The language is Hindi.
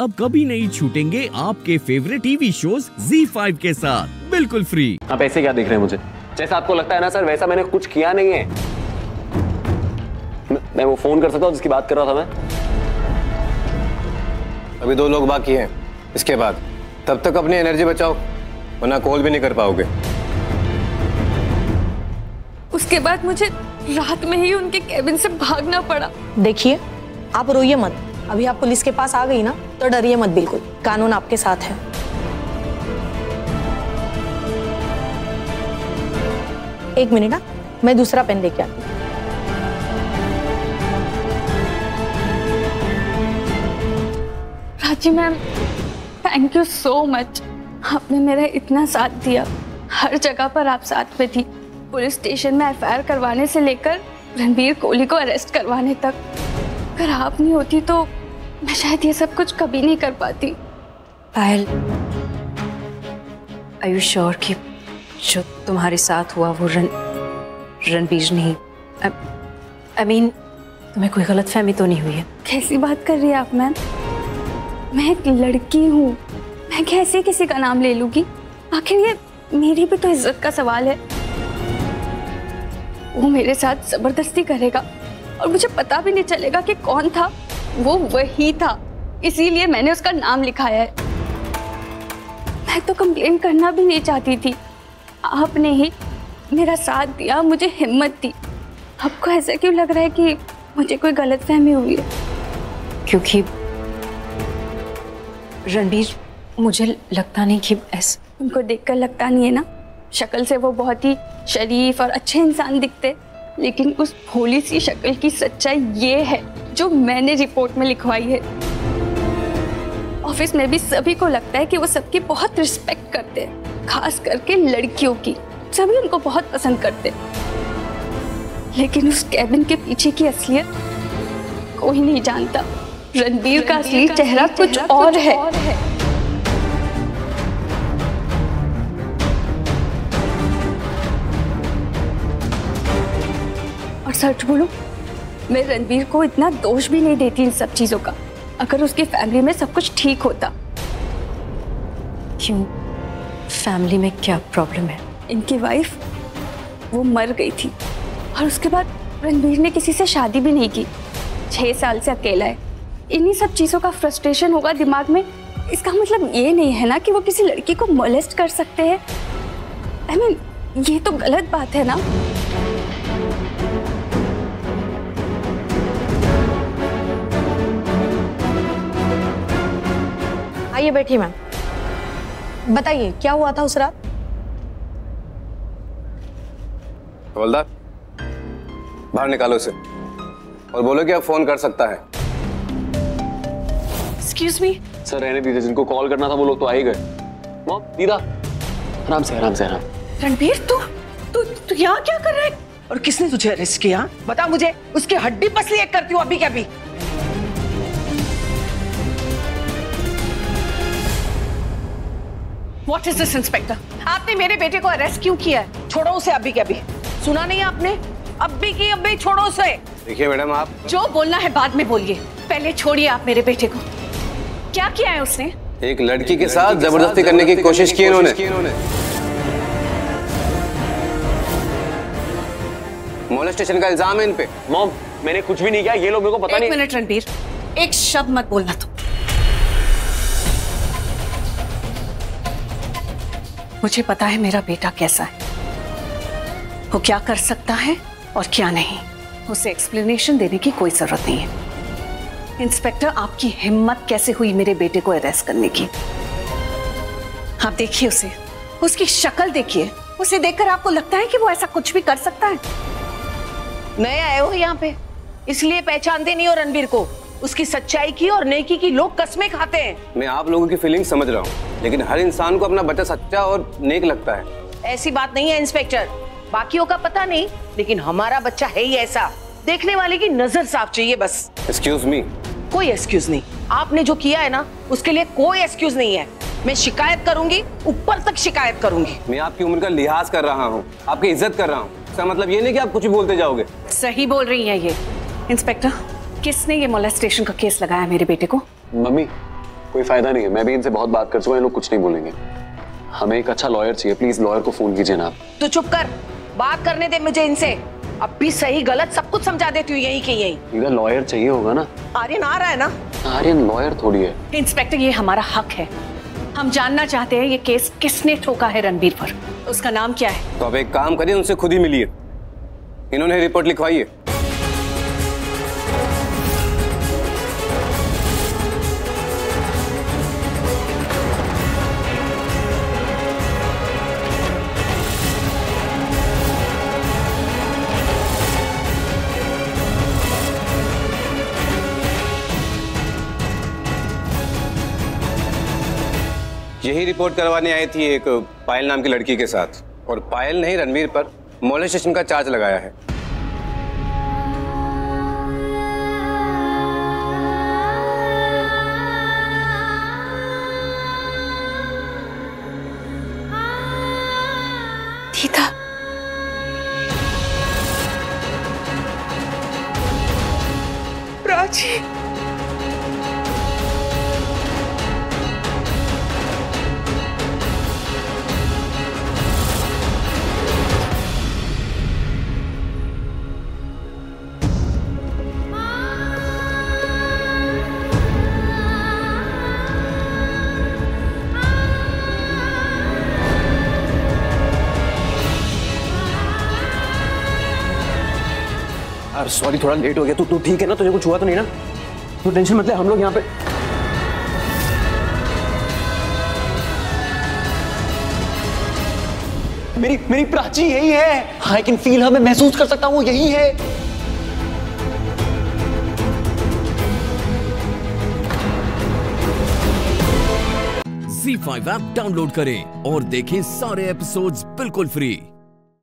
अब कभी नहीं छूटेंगे आपके फेवरेट टीवी शोज ZEE5 के साथ बिल्कुल फ्री। आप ऐसे क्या देख रहे हैं मुझे? जैसा आपको लगता है ना सर, वैसा मैंने कुछ किया नहीं है। मैं वो फोन कर सकता हूँ जिसकी बात कर रहा था मैं? अभी 2 लोग बाकी हैं, इसके बाद। तब तक अपनी एनर्जी बचाओ, वरना कॉल भी नहीं कर पाओगे। उसके बाद मुझे रात में ही उनके केबिन से भागना पड़ा। देखिए, आप रोइए मत। अभी आप पुलिस के पास आ गई ना, तो डरिए मत बिल्कुल। कानून आपके साथ है। एक मिनट ना, मैं दूसरा पेन लेके आती हूँ। Prachi ma'am, thank you so much. आपने मेरा इतना साथ दिया, हर जगह पर आप साथ में थी। पुलिस स्टेशन में एफआईआर करवाने से लेकर रणबीर कोहली को अरेस्ट करवाने तक। अगर आप नहीं होती तो मैं शायद ये सब कुछ कभी नहीं कर पाती। पायल, आर यू श्योर कि जो तुम्हारे साथ हुआ वो रणबीर नहीं? आई मीन, तुम्हें कोई गलतफहमी तो नहीं हुई है? कैसी बात कर रही है आप मैम? मैं एक लड़की हूँ, मैं कैसे किसी का नाम ले लूँगी? आखिर ये मेरी भी तो इज्जत का सवाल है। वो मेरे साथ जबरदस्ती करेगा और मुझे पता भी नहीं चलेगा कि कौन था। वो वही था, इसीलिए मैंने उसका नाम लिखाया है। मैं तो कंप्लेन करना भी नहीं चाहती थी। आपने ही मेरा साथ दिया, मुझे हिम्मत दी। आपको ऐसा क्यों लग रहा है कि मुझे कोई गलतफहमी हुई है? क्योंकि रणबीर, मुझे लगता नहीं कि ऐसा। तुमको देखकर लगता नहीं है ना? शक्ल से वो बहुत ही शरीफ और अच्छे इंसान दिखते, लेकिन उस भोली सी शक्ल की सच्चाई ये है जो मैंने रिपोर्ट में लिखवाई है। ऑफिस में भी सभी को लगता है कि वो सबकी बहुत रिस्पेक्ट करते हैं, खास करके लड़कियों की। सभी उनको बहुत पसंद करते, लेकिन उस कैबिन के पीछे की असलियत कोई नहीं जानता। रणबीर का असली चेहरा कुछ और है। सच बोलूं, मैं रणबीर को इतना दोष भी नहीं देती इन सब चीजों का। अगर उसकी फैमिली में सब कुछ ठीक होता। क्यों? फैमिली में क्या प्रॉब्लम है? इनकी वाइफ, वो मर गई थी और उसके बाद रणबीर ने किसी से शादी भी नहीं की। 6 साल से अकेला है। इन्हीं सब चीजों का फ्रस्ट्रेशन होगा दिमाग में। इसका मतलब ये नहीं है ना कि वो किसी लड़की को मोलेस्ट कर सकते हैं। आई मीन, ये तो गलत बात है ना। आइए बैठिए मैम, बताइए क्या हुआ था उस रात? हवलदार, बाहर निकालो इसे और बोलो कि आप फोन कर सकता है। Excuse me? सर रहने दीजिए, जिनको कॉल करना था वो लोग तो आ ही गए। मॉम, दीदा, आराम से आराम से। रणबीर, तू यहाँ क्या कर रहा है? और किसने तुझे अरेस्ट किया बता मुझे? उसकी हड्डी पसली एक करती हूँ अभी क्या भी। What is this, inspector? आपने मेरे बेटे को अरेस्ट क्यों किया है? छोड़ो उसे अभी के अभी। सुना नहीं आपने? अभी की अभी छोड़ो उसे। देखिए मैडम, आप जो बोलना है बाद में बोलिए, पहले छोड़िए आप मेरे बेटे को। क्या किया है उसने? एक लड़की के साथ जबरदस्ती करने की कोशिश की इन्होंने। मोलेस्टेशन का इल्जाम है इन पे। मॉम, मैंने कुछ भी नहीं किया, ये लोग मेरे को पता नहीं। एक मिनट रणबीर, एक शब्द मत बोलना तुम। मुझे पता है मेरा बेटा कैसा है, वो क्या कर सकता है और क्या नहीं। उसे एक्सप्लेनेशन देने की कोई जरूरत नहीं है। इंस्पेक्टर, आपकी हिम्मत कैसे हुई मेरे बेटे को अरेस्ट करने की? आप देखिए उसे, उसकी शक्ल देखिए। उसे देखकर आपको लगता है कि वो ऐसा कुछ भी कर सकता है? नए आए हो यहाँ पे, इसलिए पहचानते नहीं हो रणबीर को। उसकी सच्चाई की और नेकी की लोग कसमें खाते हैं। मैं आप लोगों की फीलिंग समझ रहा हूँ, लेकिन हर इंसान को अपना बच्चा सच्चा और नेक लगता है। ऐसी बात नहीं है इंस्पेक्टर, बाकियों का पता नहीं, लेकिन हमारा बच्चा है ही ऐसा। देखने वाले की नजर साफ चाहिए बस। Excuse me? कोई एक्सक्यूज नहीं। आपने जो किया है ना, उसके लिए कोई एक्सक्यूज नहीं है। मैं शिकायत करूंगी, ऊपर तक शिकायत करूंगी। मैं आपकी उम्र का लिहाज कर रहा हूँ, आपकी इज्जत कर रहा हूँ। इसका मतलब ये नहीं कि आप कुछ भी बोलते जाओगे। सही बोल रही है ये। इंस्पेक्टर, किसने ये मोलेस्टेशन का केस लगाया मेरे बेटे को? मम्मी। कोई फायदा नहीं है, मैं भी इनसे बहुत बात कर चुका, ये लोग कुछ नहीं बोलेंगे। हमें एक अच्छा लॉयर चाहिए, प्लीज लॉयर को फोन कीजिए ना। तू चुप कर, बात करने दे मुझे इनसे। अब भी सही गलत सब कुछ समझा देती हूँ यही के यही। इधर लॉयर चाहिए होगा ना। आर्यन आ रहा है ना। आर्यन लॉयर थोड़ी है। इंस्पेक्टर ये हमारा हक है, हम जानना चाहते हैं ये केस किसने ठोका है रणबीर पर, उसका नाम क्या है। तो अब एक काम करिए, उनसे खुद ही मिलिए, इन्होंने रिपोर्ट लिखवाई है। यही रिपोर्ट करवाने आई थी एक पायल नाम की लड़की के साथ, और पायल नहीं रणबीर पर मोलेस्टेशन का चार्ज लगाया है। प्राची सॉरी थोड़ा लेट हो गया। तू ठीक है ना, तुझे कुछ हुआ तो नहीं ना? तू टेंशन मत ले, हम लोग यहाँ पे। मेरी प्राची यही है। आई कैन फील हर, मैं महसूस कर सकता हूँ वो यही है। ZEE5 ऐप डाउनलोड करें और देखें सारे एपिसोड्स बिल्कुल फ्री।